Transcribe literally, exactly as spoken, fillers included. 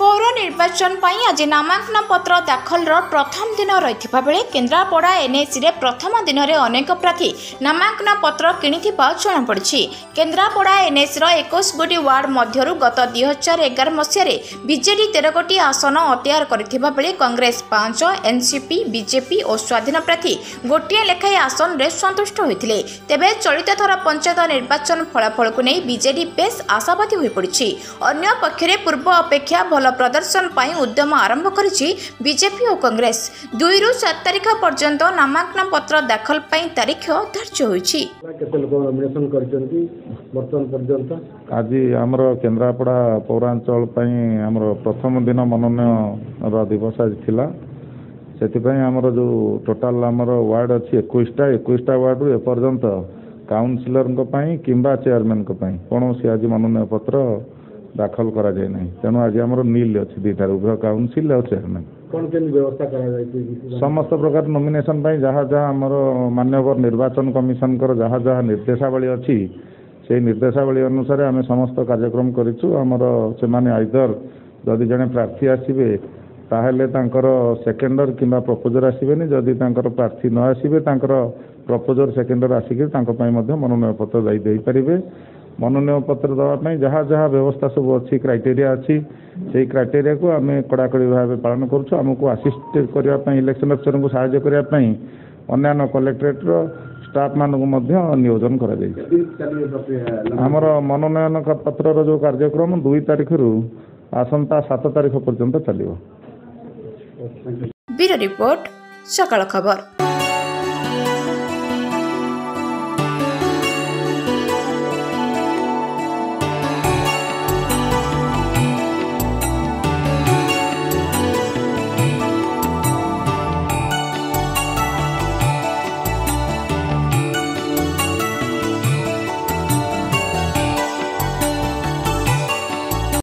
पौर निर्वाचन आज नामांकन पत्र दाखलर प्रथम दिन रही बेले केन्द्रापड़ा एनएसी रे प्रथम दिन में अनेक प्रार्थी नामांकन पत्र कि जमापड़ी। केन्द्रापड़ा एनएसी इक्कीस गोटी वार्ड मध्य गत दुई हजार एगार मसीह बीजेडी तेरह गोटी आसन अख्तियार कर कांग्रेस पांच एनसीपी बीजेपी और स्वाधीन प्रार्थी गोटे लेखाएं आसन में सन्तुष्ट होते। तेरे चलित थर पंचायत निर्वाचन फलाफल को नहीं बीजेडी बेस आशावादी हो पड़ी। अन्य पक्षे पूर्व अपेक्षा भल प्रदर्शन पाई उद्यम आरंभ करिछि बीजेपी और कांग्रेस। दुई रु सात तारीख पर्यंत नामांकन पत्र दाखल पाई तारीख धार्य होइछि। केते लोक नॉमिनेशन करछन्ति वर्तमान पर्यंत आज हमर केन्द्रापड़ा पौरांचल पाई हमर प्रथम दिन मनोनयन रा दिवस आज थिला। सेति पाई हमर जो टोटल हमर वार्ड अछि इक्कीस टा इक्कीस टा वार्ड रे पर्यंत काउंसलर को पाई किंबा चेयरमैन को पाई कोनोसी आज मनोनयन पत्र दाखल करा जाए नहीं। तेणु आज आम मिल अच्छी दुईटार उभय काउनसिल और चेयरमैन कौन केमी व्यवस्था कर समस्त प्रकार नॉमिनेशन पर जहाँ जहाँ आमर मान्यवर निर्वाचन कमिशन को जहाँ जहाँ निर्देशावली अच्छी से निर्देशावली अनुसार आम समस्त कार्यक्रम करूँ। आमर से आइदर जदि जड़े प्रार्थी आसवे ताकर सेकेंडर कि प्रपोजर आसबेनि जदि प्रार्थी न आसवे प्रपोजर सेकेंडर आसिक मनोनयन पत्र जापारे। मनोनयन पत्र दवापाई जहाँ जहाँ व्यवस्था सब अच्छी क्राइटेरिया अच्छी से क्राइटेरिया को आम कड़ाकड़ी भाव पालन करूँ। आमको आसीस्ट करने इलेक्शन अफिसर को साहाय्य करने अन्य कलेक्टोरेट स्टाफ मानक नियोजन करमर मनोनयन पत्र जो कार्यक्रम दुई तारीख रु आसंता सात तारीख पर्यंत चलो। ब्यूरो रिपोर्ट सकाल खबर।